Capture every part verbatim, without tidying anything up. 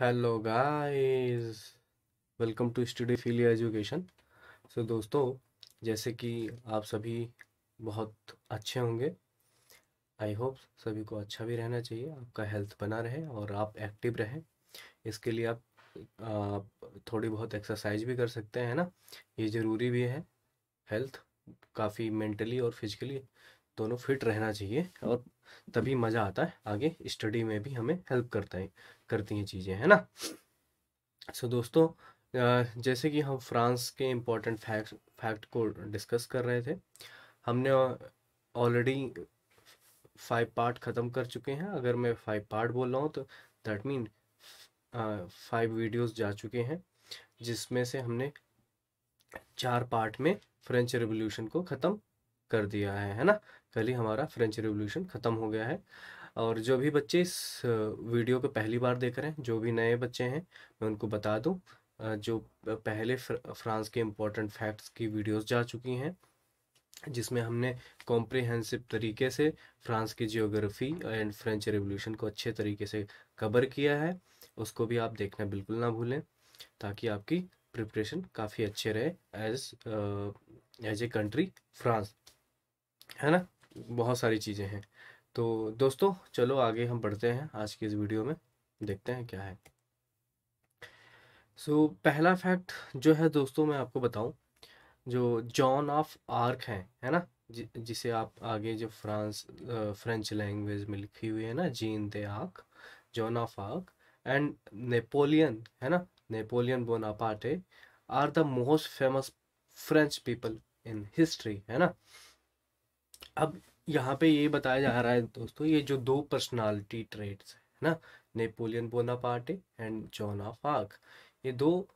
Hello guys, welcome to Studyphilia education. So दोस्तों, जैसे कि आप सभी बहुत अच्छे होंगे, आई होप सभी को अच्छा भी रहना चाहिए, आपका हेल्थ बना रहे और आप एक्टिव रहें। इसके लिए आप, आप थोड़ी बहुत एक्सरसाइज भी कर सकते हैं, है ना। ये ज़रूरी भी है, हेल्थ काफ़ी मेंटली और फिजिकली दोनों फिट रहना चाहिए और तभी मज़ा आता है। आगे स्टडी में भी हमें हेल्प करता है करती हैं चीज़ें, है ना। सो दोस्तों, जैसे कि हम फ्रांस के इम्पोर्टेंट फैक्ट फैक्ट को डिस्कस कर रहे थे, हमने ऑलरेडी फाइव पार्ट ख़त्म कर चुके हैं। अगर मैं फाइव पार्ट बोल रहा हूँ तो दैट मीन फाइव वीडियोज़ जा चुके हैं, जिसमें से हमने चार पार्ट में फ्रेंच रेवोल्यूशन को ख़त्म कर दिया है, है ना। कल ही हमारा फ्रेंच रेवोल्यूशन ख़त्म हो गया है। और जो भी बच्चे इस वीडियो को पहली बार देख रहे हैं, जो भी नए बच्चे हैं, मैं उनको बता दूं, जो पहले फ्रांस के इम्पोर्टेंट फैक्ट्स की वीडियोस जा चुकी हैं, जिसमें हमने कॉम्प्रिहेंसिव तरीके से फ्रांस की जियोग्राफी एंड फ्रेंच रेवोल्यूशन को अच्छे तरीके से कवर किया है। उसको भी आप देखना बिल्कुल ना भूलें, ताकि आपकी प्रिपरेशन काफ़ी अच्छे रहे as as a country France, है ना। बहुत सारी चीज़ें हैं। तो दोस्तों, चलो आगे हम बढ़ते हैं। आज की इस वीडियो में देखते हैं क्या है। सो so, पहला फैक्ट जो है दोस्तों, मैं आपको बताऊं, जो जॉन ऑफ आर्क हैं, है ना, जि, जिसे आप आगे जो फ्रांस फ्रेंच लैंग्वेज में लिखी हुई है ना, gene they Arc, Joan of Arc and Napoleon, है ना, Napoleon Bonaparte are the most famous French people in history, है ना। अब यहाँ पे ये बताया जा रहा है दोस्तों, ये जो दो पर्सनालिटी ट्रेट्स है ना, Napoleon Bonaparte and Joan of Arc, ये दो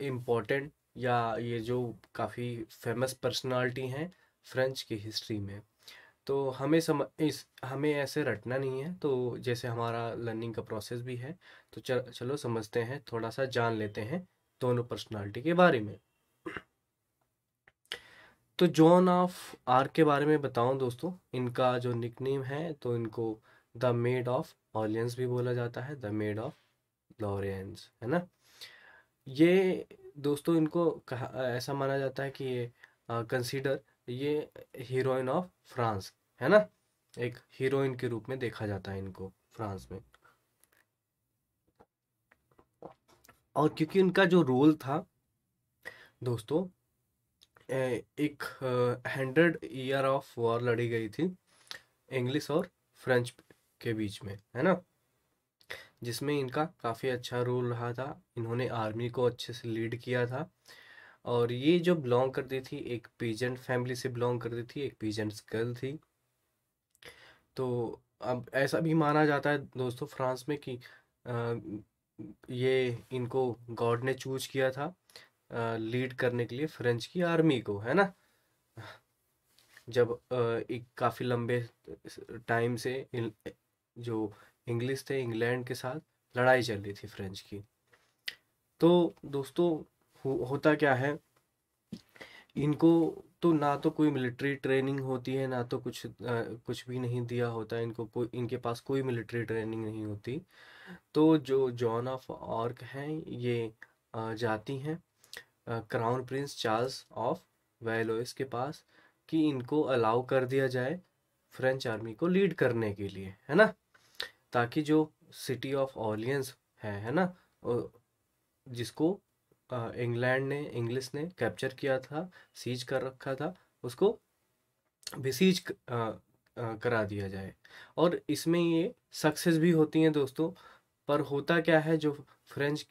इम्पोर्टेंट या ये जो काफ़ी फेमस पर्सनालिटी हैं फ्रेंच की हिस्ट्री में। तो हमें सम इस हमें ऐसे रटना नहीं है, तो जैसे हमारा लर्निंग का प्रोसेस भी है, तो चल, चलो समझते हैं, थोड़ा सा जान लेते हैं दोनों पर्सनालिटी के बारे में। तो जॉन ऑफ आर्क के बारे में बताऊं दोस्तों, इनका जो निकनेम है, तो इनको द मेड ऑफ ऑर्लियंस भी बोला जाता है, द मेड ऑफ लॉरेंस, है ना। ये दोस्तों, इनको कहा ऐसा माना जाता है कि ये कंसीडर ये हीरोइन ऑफ फ्रांस, है ना, एक हीरोइन के रूप में देखा जाता है इनको फ्रांस में। और क्योंकि इनका जो रोल था दोस्तों, एक हंड्रेड ईयर ऑफ वॉर लड़ी गई थी इंग्लिश और फ्रेंच के बीच में, है ना, जिसमें इनका काफ़ी अच्छा रोल रहा था। इन्होंने आर्मी को अच्छे से लीड किया था। और ये जो बिलोंग करती थी, एक पीजेंट फैमिली से बिलोंग करती थी, एक पीजेंट गर्ल थी। तो अब ऐसा भी माना जाता है दोस्तों फ्रांस में कि आ, ये इनको गॉड ने चूज किया था लीड uh, करने के लिए फ्रेंच की आर्मी को, है ना। जब uh, एक काफ़ी लंबे टाइम से इन, जो इंग्लिश थे, इंग्लैंड के साथ लड़ाई चल रही थी फ्रेंच की। तो दोस्तों, हो, होता क्या है, इनको तो ना तो कोई मिलिट्री ट्रेनिंग होती है, ना तो कुछ आ, कुछ भी नहीं दिया होता है इनको, कोई इनके पास कोई मिलिट्री ट्रेनिंग नहीं होती। तो जो जॉन ऑफ आर्क हैं, ये आ, जाती हैं crown prince Charles of Valois के पास कि इनको अलाउ कर दिया जाए फ्रेंच आर्मी को लीड करने के लिए, है ना, ताकि जो सिटी ऑफ ऑर्लियंस है, है ना, जिसको इंग्लैंड ने इंग्लिश ने कैप्चर किया था, सीज कर रखा था, उसको भी सीज करा दिया जाए। और इसमें ये सक्सेस भी होती हैं दोस्तों। पर होता क्या है, जो फ्रेंच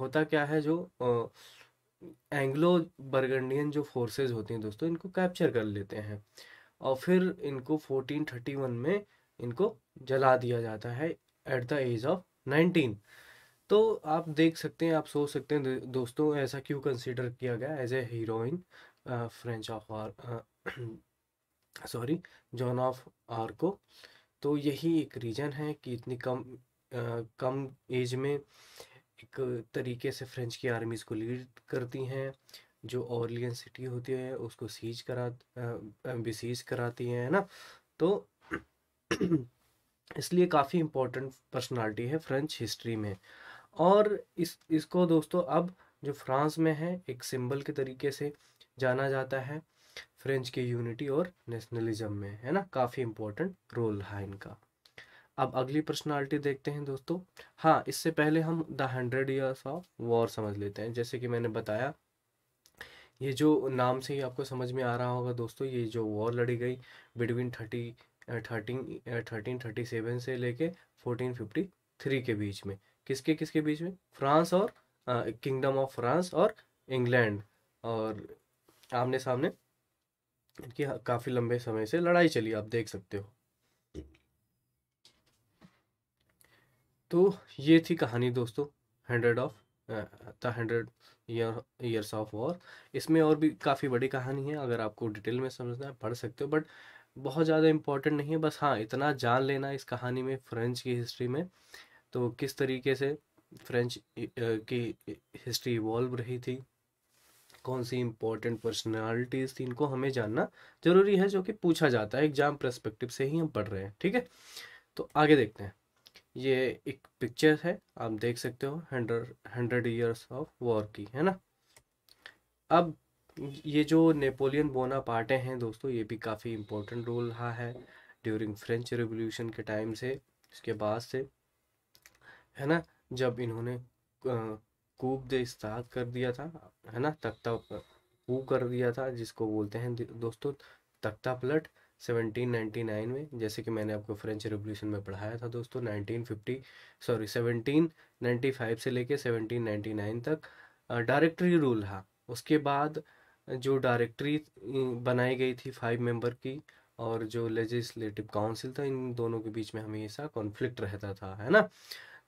होता क्या है जो आ, एंग्लो बर्गंडियन जो फोर्सेस होती हैं दोस्तों, इनको कैप्चर कर लेते हैं और फिर इनको फोर्टीन थर्टी वन में इनको जला दिया जाता है at the age of nineteen. तो आप देख सकते हैं, आप सोच सकते हैं दोस्तों, ऐसा क्यों कंसीडर किया गया as a heroine French of Arc, sorry Joan of Arc को। तो यही एक रीज़न है कि इतनी कम uh, कम एज में एक तरीके से फ्रेंच की आर्मीज़ को लीड करती हैं, जो ऑर्लियन सिटी होती है उसको सीज करा बसीज कराती हैं, है ना। तो इसलिए काफ़ी इम्पोर्टेंट पर्सनालिटी है फ्रेंच हिस्ट्री में। और इस इसको दोस्तों अब जो फ्रांस में है एक सिंबल के तरीके से जाना जाता है फ्रेंच की यूनिटी और नेशनलिज्म में, है ना, काफ़ी इम्पोर्टेंट रोल है इनका। अब अगली पर्सनालिटी देखते हैं दोस्तों। हाँ, इससे पहले हम the hundred years of war समझ लेते हैं। जैसे कि मैंने बताया, ये जो नाम से ही आपको समझ में आ रहा होगा दोस्तों, ये जो वॉर लड़ी गई between thirty thirteen thirteen thirty seven से लेके फोर्टीन फिफ्टी थ्री के बीच में, किसके किसके बीच में, फ्रांस और किंगडम ऑफ फ्रांस और इंग्लैंड, और आमने सामने इनकी काफ़ी लंबे समय से लड़ाई चली, आप देख सकते हो। तो ये थी कहानी दोस्तों, hundred of the hundred year years of war. इसमें और भी काफ़ी बड़ी कहानी है, अगर आपको डिटेल में समझना है पढ़ सकते हो, बट बहुत ज़्यादा इम्पोर्टेंट नहीं है। बस हाँ, इतना जान लेना इस कहानी में, फ्रेंच की हिस्ट्री में, तो किस तरीके से फ्रेंच की हिस्ट्री इवॉल्व रही थी, कौन सी इम्पोर्टेंट पर्सनालिटीज़ थी, इनको हमें जानना ज़रूरी है, जो कि पूछा जाता है एग्जाम पर्सपेक्टिव से ही हम पढ़ रहे हैं। ठीक है, तो आगे देखते हैं। ये एक पिक्चर है, आप देख सकते हो, hundred hundred years of war की, है ना। अब ये जो नेपोलियन बोनापार्टे हैं दोस्तों, ये भी काफ़ी इम्पोर्टेंट रोल रहा है ड्यूरिंग फ्रेंच रिवॉल्यूशन के टाइम से, इसके बाद से, है ना, जब इन्होंने कूप दे इस्ताद कर दिया था, है ना, तख्ता कूप कर दिया था, जिसको बोलते हैं दोस्तों तख्ता पलट सेवनटीन नाइंटी नाइन में। जैसे कि मैंने आपको फ्रेंच रिवॉल्यूशन में पढ़ाया था दोस्तों, nineteen fifty sorry seventeen ninety five से लेके सेवनटीन नाइंटी नाइन तक डायरेक्टरी रूल रहा। उसके बाद जो डायरेक्टरी बनाई गई थी फाइव मेंबर की, और जो लेजिस्लेटिव काउंसिल था, इन दोनों के बीच में हमेशा कॉन्फ्लिक्ट रहता था, है ना।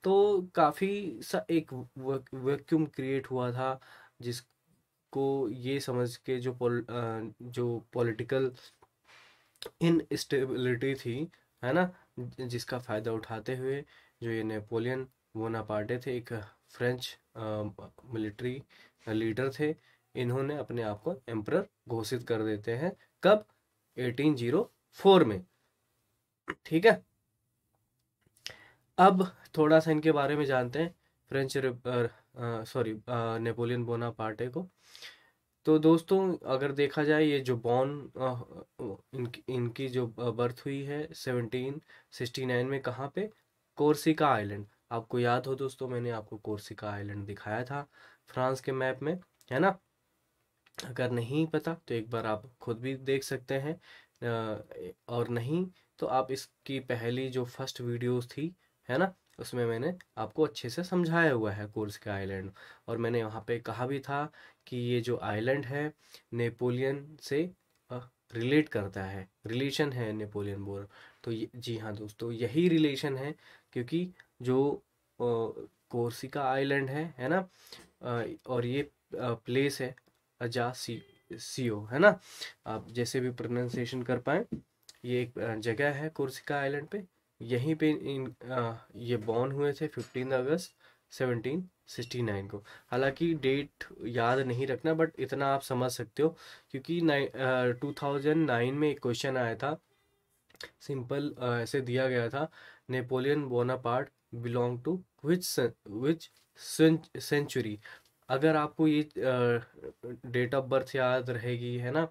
तो काफ़ी सा एक वैक्यूम क्रिएट हुआ था, जिसको ये समझ के जो पोल, जो पॉलिटिकल इनस्टेबिलिटी थी, है ना, जिसका फ़ायदा उठाते हुए जो ये नेपोलियन बोनापार्टे थे, एक फ्रेंच मिलिट्री लीडर थे, इन्होंने अपने आप को एम्परर घोषित कर देते हैं। कब? एटीन ओ फोर में। ठीक है, अब थोड़ा सा इनके बारे में जानते हैं, फ्रेंच सॉरी नेपोलियन बोनापार्टे को। तो दोस्तों अगर देखा जाए, ये जो बॉर्न इनकी इनकी जो बर्थ हुई है सेवनटीन सिक्सटी नाइन में, कहाँ पे, कोर्सिका आइलैंड। आपको याद हो दोस्तों, मैंने आपको कोर्सिका आइलैंड दिखाया था फ्रांस के मैप में, है ना। अगर नहीं पता तो एक बार आप खुद भी देख सकते हैं, और नहीं तो आप इसकी पहली जो फर्स्ट वीडियोस थी, है ना, उसमें मैंने आपको अच्छे से समझाया हुआ है कोर्सिका आइलैंड। और मैंने वहाँ पे कहा भी था कि ये जो आइलैंड है नेपोलियन से रिलेट करता है, रिलेशन है नेपोलियन बोर। तो जी हाँ दोस्तों, यही रिलेशन है, क्योंकि जो कोर्सिका आइलैंड है, है ना, और ये प्लेस है अजा सी सीओ, है ना, आप जैसे भी प्रोनाउंसिएशन कर पाएँ, ये एक जगह है कोर्सिका आइलैंड पे, यहीं पे इन आ, ये बॉर्न हुए थे फिफ्टीन अगस्त सेवनटीन सिक्सटी नाइन को। हालांकि डेट याद नहीं रखना, बट इतना आप समझ सकते हो, क्योंकि टू थाउजेंड नाइन में एक क्वेश्चन आया था, सिंपल ऐसे दिया गया था, Napoleon Bonaparte belong to which which century. अगर आपको ये डेट ऑफ बर्थ याद रहेगी, है ना,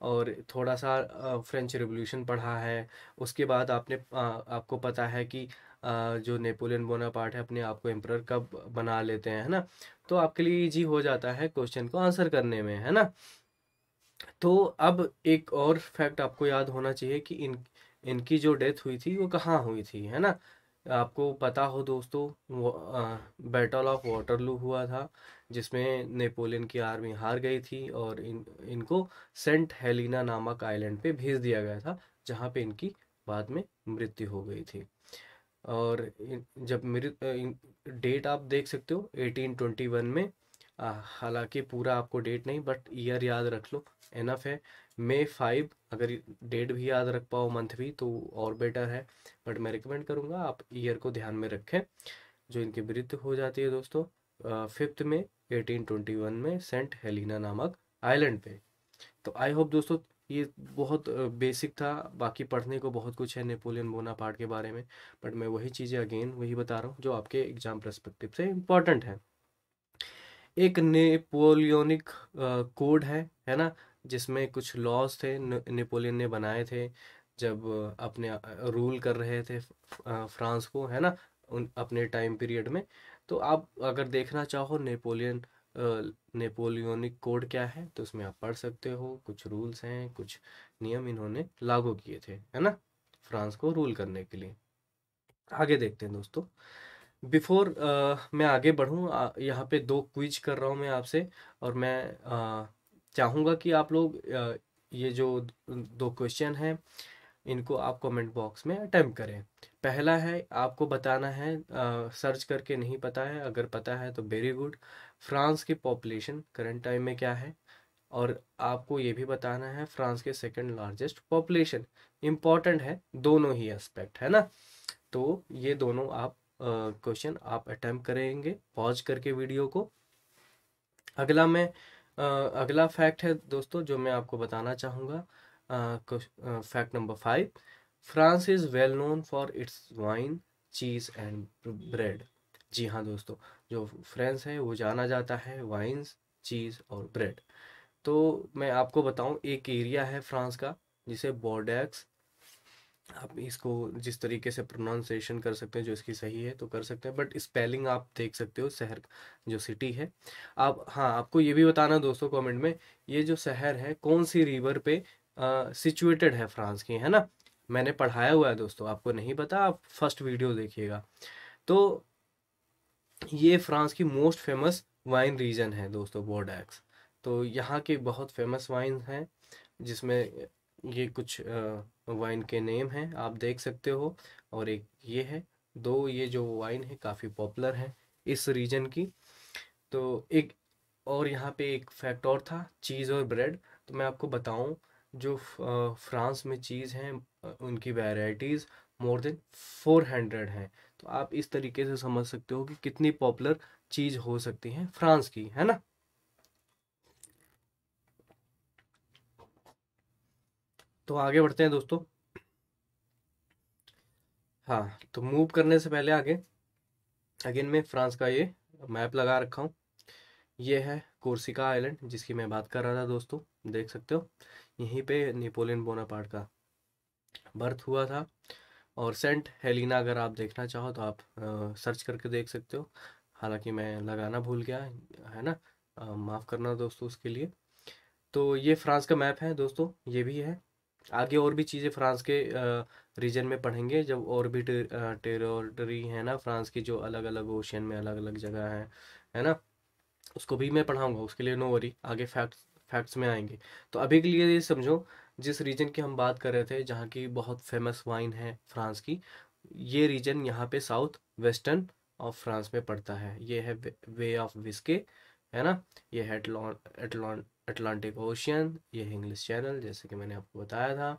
और थोड़ा सा आ, फ्रेंच रिवॉल्यूशन पढ़ा है, उसके बाद आपने आ, आपको पता है कि आ, जो नेपोलियन बोनापार्ट है अपने आप को एम्परर कब बना लेते हैं, है ना, तो आपके लिए इजी हो जाता है क्वेश्चन को आंसर करने में, है ना। तो अब एक और फैक्ट आपको याद होना चाहिए कि इन इनकी जो डेथ हुई थी वो कहाँ हुई थी, है ना। आपको पता हो दोस्तों, बैटल ऑफ वाटरलू हुआ था, जिसमें नेपोलियन की आर्मी हार गई थी, और इन इनको सेंट हेलिना नामक आइलैंड पे भेज दिया गया था, जहाँ पे इनकी बाद में मृत्यु हो गई थी। और जब मृत्यु डेट आप देख सकते हो एटीन ट्वेंटी वन में, हालांकि पूरा आपको डेट नहीं बट ईयर याद रख लो, एनफ है। मे फाइव, अगर डेट भी याद रख पाओ, मंथ भी, तो और बेटर है, बट मैं रिकमेंड करूँगा आप ईयर को ध्यान में रखें। जो इनकी मृत्यु हो जाती है दोस्तों फिफ्थ में एटीन ट्वेंटी वन में, सेंट हेलिना नामक आइलैंड पे। तो आई होप दोस्तों ये बहुत बेसिक था, बाकी पढ़ने को बहुत कुछ है नेपोलियन बोनापार्ट के बारे में, बट मैं वही चीज़ें अगेन वही बता रहा हूँ जो आपके एग्जाम पर्सपेक्टिव से इम्पॉर्टेंट है। एक नेपोलियनिक कोड है है ना, जिसमें कुछ लॉज थे नेपोलियन ने बनाए थे जब अपने रूल कर रहे थे फ्रांस को, है ना, उन अपने टाइम पीरियड में। तो आप अगर देखना चाहो नेपोलियन नेपोलियनिक कोड क्या है तो उसमें आप पढ़ सकते हो, कुछ रूल्स हैं, कुछ नियम इन्होंने लागू किए थे, है ना, फ्रांस को रूल करने के लिए। आगे देखते हैं दोस्तों, बिफोर uh, मैं आगे बढ़ूँ uh, यहाँ पे दो क्विज कर रहा हूँ मैं आपसे, और मैं uh, चाहूँगा कि आप लोग uh, ये जो दो क्वेश्चन हैं इनको आप कमेंट बॉक्स में अटेम्प्ट करें। पहला है, आपको बताना है, आ, सर्च करके नहीं पता है, अगर पता है तो वेरी गुड, फ्रांस की पॉपुलेशन करंट टाइम में क्या है, और आपको ये भी बताना है फ्रांस के सेकंड लार्जेस्ट पॉपुलेशन। इम्पॉर्टेंट है दोनों ही एस्पेक्ट, है ना। तो ये दोनों आप क्वेश्चन आप अटेम्प्ट करेंगे पॉज करके वीडियो को। अगला मैं आ, अगला फैक्ट है दोस्तों जो मैं आपको बताना चाहूँगा, fact number five, France is well known for its wine, cheese and bread. जी हाँ दोस्तों, जो फ्रांस है वो जाना जाता है वाइन्स, चीज़ और ब्रेड। तो मैं आपको बताऊँ, एक एरिया है फ्रांस का जिसे बॉर्डेक्स, आप इसको जिस तरीके से प्रोनाउंसिएशन कर सकते हैं, जो इसकी सही है तो कर सकते हैं, बट स्पेलिंग आप देख सकते हो, शहर जो सिटी है आप। हाँ, आपको ये भी बताना दोस्तों कमेंट में, ये जो शहर है कौन सी रिवर पे सिचुएटेड uh, है फ्रांस की, है ना। मैंने पढ़ाया हुआ है दोस्तों, आपको नहीं पता आप फर्स्ट वीडियो देखिएगा। तो ये फ्रांस की मोस्ट फेमस वाइन रीजन है दोस्तों, बोर्डेक्स। तो यहाँ के बहुत फेमस वाइन हैं, जिसमें ये कुछ वाइन के नेम हैं आप देख सकते हो, और एक ये है, दो ये जो वाइन है काफ़ी पॉपुलर है इस रीजन की। तो एक और यहाँ पे एक फैक्ट और था, चीज़ और ब्रेड। तो मैं आपको बताऊँ, जो फ्रांस में चीज़ हैं उनकी varieties more than four hundred हैं। तो आप इस तरीके से समझ सकते हो कि कितनी पॉपुलर चीज़ हो सकती है फ्रांस की, है ना। तो आगे बढ़ते हैं दोस्तों। हाँ, तो मूव करने से पहले आगे अगेन मैं फ्रांस का ये मैप लगा रखा हूँ। ये है कोर्सिका आइलैंड जिसकी मैं बात कर रहा था दोस्तों, देख सकते हो, यहीं पे नेपोलियन बोनापार्ट का बर्थ हुआ था। और सेंट हेलिना अगर आप देखना चाहो तो आप आ, सर्च करके देख सकते हो, हालांकि मैं लगाना भूल गया, है ना, माफ़ करना दोस्तों उसके लिए। तो ये फ्रांस का मैप है दोस्तों, ये भी है। आगे और भी चीज़ें फ्रांस के रीजन में पढ़ेंगे, जब और भी टे, टेरिटरी है ना फ्रांस की, जो अलग अलग ओशियन में अलग अलग जगह है, है ना, उसको भी मैं पढ़ाऊँगा, उसके लिए नो वरी, आगे फैक्ट फैक्ट्स में आएंगे। तो अभी के लिए ये समझो, जिस रीजन की हम बात कर रहे थे जहाँ की बहुत फेमस वाइन है फ्रांस की, ये रीजन यहाँ पे साउथ वेस्टर्न ऑफ फ्रांस में पड़ता है। ये है बे ऑफ बिस्के, है ना, ये है अटलांटिक ओशियन, ये है इंग्लिश चैनल जैसे कि मैंने आपको बताया था,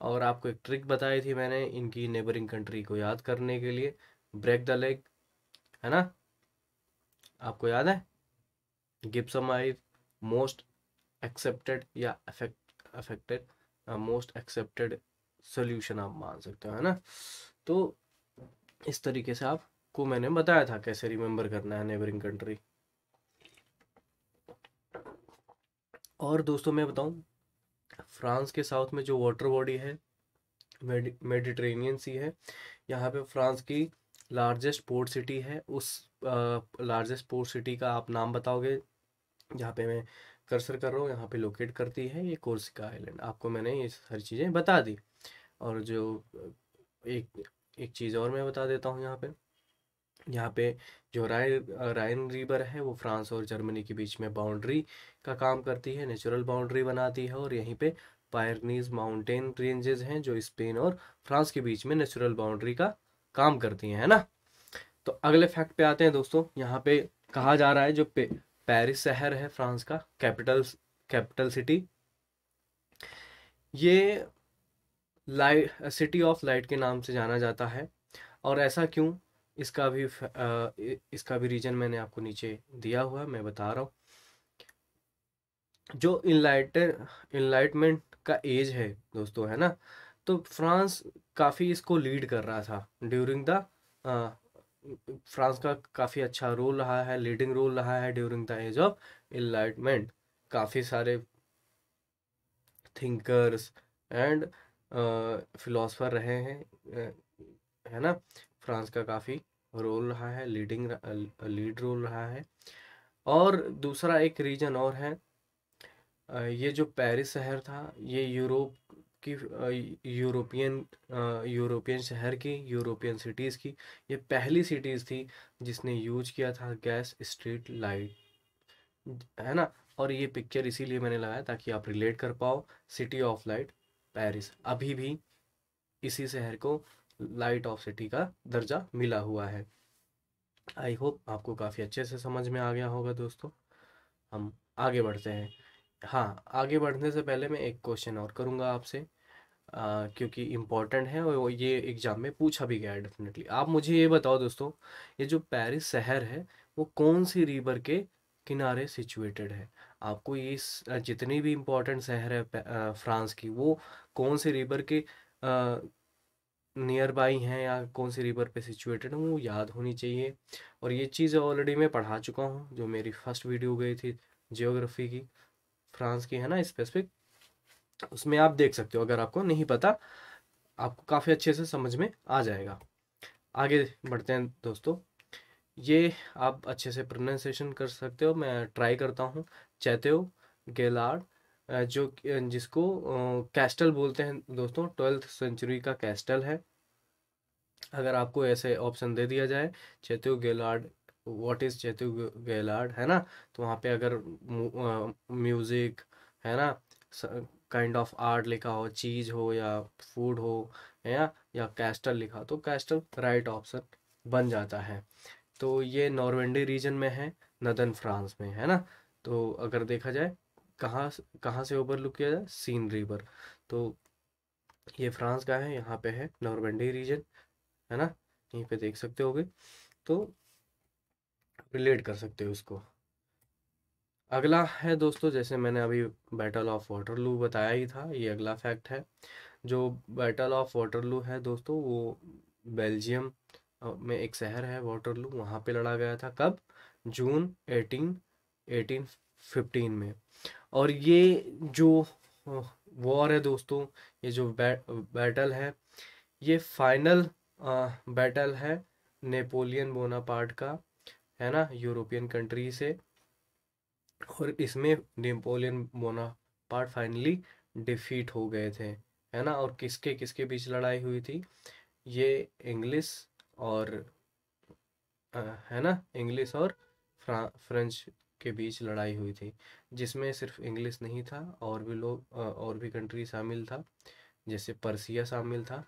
और आपको एक ट्रिक बताई थी मैंने इनकी नेबरिंग कंट्री को याद करने के लिए, ब्रेक द लेग, है ना, आपको याद है, गिब्समाइट मोस्ट एक्सेप्टेड या अफेक्टेड मोस्ट एक्सेप्टेड सोल्यूशन आप मान सकते हो, है ना। तो इस तरीके से आपको मैंने बताया था कैसे रिमेंबर करना है नेबरिंग कंट्री। और दोस्तों मैं बताऊं, फ्रांस के साउथ में जो वाटर बॉडी है मेडिटेरेनियन सी है, यहाँ पे फ्रांस की लार्जेस्ट पोर्ट सिटी है। उस लार्जेस्ट पोर्ट सिटी का आप नाम बताओगे, जहाँ पे मैं कर्सर कर रहा हूँ यहाँ पे लोकेट करती है, ये कोर्सिका आइलैंड। आपको मैंने ये सारी चीज़ें बता दी, और जो एक एक चीज़ और मैं बता देता हूँ यहाँ पे, यहाँ पे जो राइन राइन रिवर है वो फ्रांस और जर्मनी के बीच में बाउंड्री का काम करती है, नेचुरल बाउंड्री बनाती है, और यहीं पे पायरनीज माउंटेन रेंजेस हैं जो स्पेन और फ्रांस के बीच में नेचुरल बाउंड्री का काम करती हैं, है ना। तो अगले फैक्ट पे आते हैं दोस्तों। यहाँ पे कहा जा रहा है जो पे पेरिस शहर है फ्रांस का कैपिटल कैपिटल सिटी, ये लाइट सिटी ऑफ लाइट के नाम से जाना जाता है। और ऐसा क्यों, इसका भी इसका भी रीजन मैंने आपको नीचे दिया हुआ है, मैं बता रहा हूँ। जो इनलाइट इनलाइटमेंट का एज है दोस्तों, है ना। तो फ्रांस काफ़ी इसको लीड कर रहा था ड्यूरिंग द, फ्रांस का काफ़ी अच्छा रोल रहा है, लीडिंग रोल रहा है during the age of enlightenment. काफ़ी सारे थिंकर्स एंड फिलोसफर रहे हैं, है ना। फ्रांस का काफ़ी रोल रहा है, लीडिंग लीड रोल रहा है। और दूसरा एक रीजन और है, ये जो पेरिस शहर था ये यूरोप की, यूरोपियन यूरोपियन शहर की, यूरोपियन सिटीज़ की ये पहली सिटीज़ थी जिसने यूज किया था गैस स्ट्रीट लाइट, है ना। और ये पिक्चर इसीलिए मैंने लगाया ताकि आप रिलेट कर पाओ, सिटी ऑफ लाइट पेरिस। अभी भी इसी शहर को लाइट ऑफ सिटी का दर्जा मिला हुआ है। आई होप आपको काफ़ी अच्छे से समझ में आ गया होगा दोस्तों। हम आगे बढ़ते हैं। हाँ, आगे बढ़ने से पहले मैं एक क्वेश्चन और करूँगा आपसे, क्योंकि इम्पॉर्टेंट है और ये एग्ज़ाम में पूछा भी गया है डेफिनेटली। आप मुझे ये बताओ दोस्तों, ये जो पेरिस शहर है वो कौन सी रिवर के किनारे सिचुएटेड है? आपको ये जितनी भी इम्पोर्टेंट शहर है फ्रांस की, वो कौन से रिवर के आ, नियर बाई हैं या कौन सी रिवर पे सिचुएटेड है, वो याद होनी चाहिए। और ये चीज़ ऑलरेडी मैं पढ़ा चुका हूँ, जो मेरी फर्स्ट वीडियो गई थी जियोग्राफी की, फ्रांस की, है ना, स्पेसिफिक, उसमें आप देख सकते हो। अगर आपको नहीं पता, आपको काफ़ी अच्छे से समझ में आ जाएगा। आगे बढ़ते हैं दोस्तों। ये आप अच्छे से प्रोनाउंसिएशन कर सकते हो, मैं ट्राई करता हूँ। चैतेओ गेलार्ड, जो जिसको कैस्टल बोलते हैं दोस्तों, ट्वेल्थ सेंचुरी का कैस्टल है। अगर आपको ऐसे ऑप्शन दे दिया जाए Chateau Gaillard, what is Chateau Gaillard, है ना, तो वहाँ पे अगर म्यूज़िक, है ना, काइंड ऑफ आर्ट लिखा हो, चीज़ हो या फूड हो, या या कैस्टल लिखा, तो कैस्टल राइट ऑप्शन बन जाता है। तो ये नॉर्मैंडी रीजन में है, नदर्न फ्रांस में, है ना। तो अगर देखा जाए कहाँ कहाँ से ओवरलुक किया जाए, सीन रिवर, तो ये फ्रांस का है, यहाँ पे है नॉर्मैंडी रीजन, है ना, यहीं पे देख सकते होगे, तो रिलेट कर सकते हो उसको। अगला है दोस्तों, जैसे मैंने अभी बैटल ऑफ वाटरलू बताया ही था, ये अगला फैक्ट है। जो बैटल ऑफ वाटरलू है दोस्तों, वो बेल्जियम में एक शहर है वाटरलू, वहाँ पे लड़ा गया था। कब? जून एटीन एटीन फिफ्टीन में। और ये जो वॉर है दोस्तों, ये जो बै, बैटल है, ये फाइनल बैटल है नेपोलियन बोनापार्ट का, है ना, यूरोपियन कंट्री से। और इसमें नेपोलियन बोनापार्ट फाइनली डिफीट हो गए थे, है ना। और किसके किसके बीच लड़ाई हुई थी? ये इंग्लिश और आ, है ना, इंग्लिश और फ्रा, फ्रेंच के बीच लड़ाई हुई थी, जिसमें सिर्फ इंग्लिश नहीं था, और भी लोग और भी कंट्री शामिल था, जैसे पर्सिया शामिल था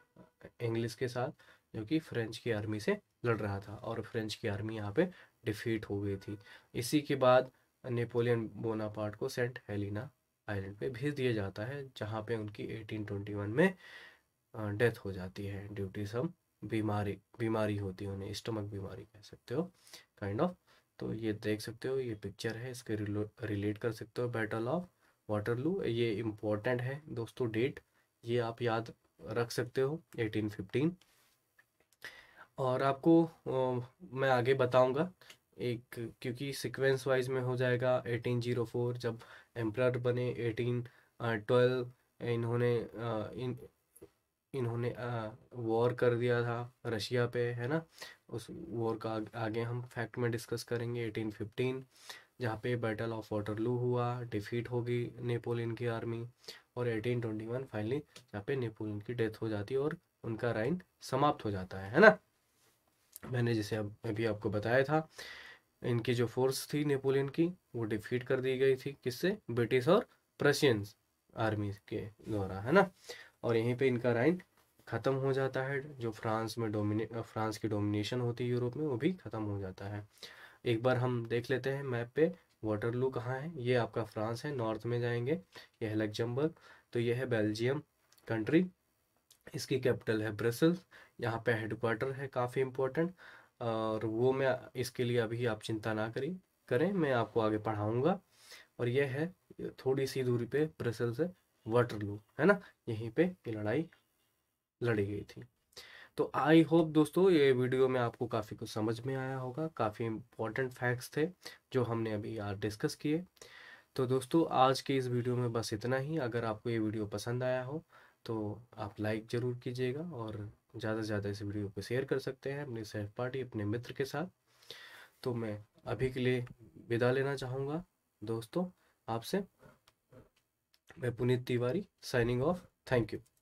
इंग्लिश के साथ, जो कि फ्रेंच की आर्मी से लड़ रहा था, और फ्रेंच की आर्मी यहाँ पे डिफीट हो गई थी। इसी के बाद नेपोलियन बोनापार्ट को सेंट हेलिना आइलैंड पे भेज दिया जाता है, जहाँ पे उनकी अठारह सौ इक्कीस में डेथ हो जाती है ड्यू टू सम बीमारी बीमारी होती है उन्हें, स्टमक बीमारी कह सकते हो, काइंड ऑफ। तो ये देख सकते हो, ये पिक्चर है, इसके रिलेट कर सकते हो बैटल ऑफ वाटरलू। ये इम्पोर्टेंट है दोस्तों डेट, ये आप याद रख सकते हो, एटीन फिफ्टीन। और आपको ओ, मैं आगे बताऊंगा एक, क्योंकि सीक्वेंस वाइज में हो जाएगा। एटीन ओ फोर जब एम्परर बने, एटीन ट्वेल्व इन्होंने इन इन्होंने वॉर कर दिया था रशिया पे, है ना। उस वॉर का आगे हम फैक्ट में डिस्कस करेंगे। एटीन फिफ्टीन जहाँ पे बैटल ऑफ वाटरलू हुआ, डिफीट होगी नेपोलियन की आर्मी। और एटीन ट्वेंटी वन फाइनली जहाँ पे नेपोलियन की डेथ हो जाती है और उनका राइन समाप्त हो जाता है, है ना। मैंने जैसे अब अभी आपको बताया था, इनकी जो फोर्स थी नेपोलियन की, वो डिफीट कर दी गई थी, किससे? ब्रिटिश और प्रशियंस आर्मी के द्वारा, है ना। और यहीं पे इनका राइन ख़त्म हो जाता है, जो फ्रांस में डोमिने फ्रांस की डोमिनेशन होती है यूरोप में, वो भी ख़त्म हो जाता है। एक बार हम देख लेते हैं मैप पे वाटरलू कहाँ है। ये आपका फ्रांस है, नॉर्थ में जाएंगे, यह है लग्जमबर्ग, तो यह है बेल्जियम कंट्री, इसकी कैपिटल है ब्रसेल्स, यहाँ पे हेडक्वार्टर है, काफ़ी इम्पोर्टेंट। और वो मैं इसके लिए अभी आप चिंता ना करी करें, मैं आपको आगे पढ़ाऊँगा। और यह है थोड़ी सी दूरी पे ब्रसेल्स है, वाटरलू, है ना, यहीं पे ये लड़ाई लड़ी गई थी। तो आई होप दोस्तों ये वीडियो में आपको काफ़ी कुछ समझ में आया होगा, काफ़ी इम्पोर्टेंट फैक्ट्स थे जो हमने अभी आज डिस्कस किए। तो दोस्तों आज के इस वीडियो में बस इतना ही। अगर आपको ये वीडियो पसंद आया हो तो आप लाइक ज़रूर कीजिएगा और ज़्यादा से ज़्यादा इस वीडियो को शेयर कर सकते हैं अपने सहपाठी, अपने मित्र के साथ। तो मैं अभी के लिए विदा लेना चाहूँगा दोस्तों आपसे। मैं Puneet Tiwari signing off. Thank you.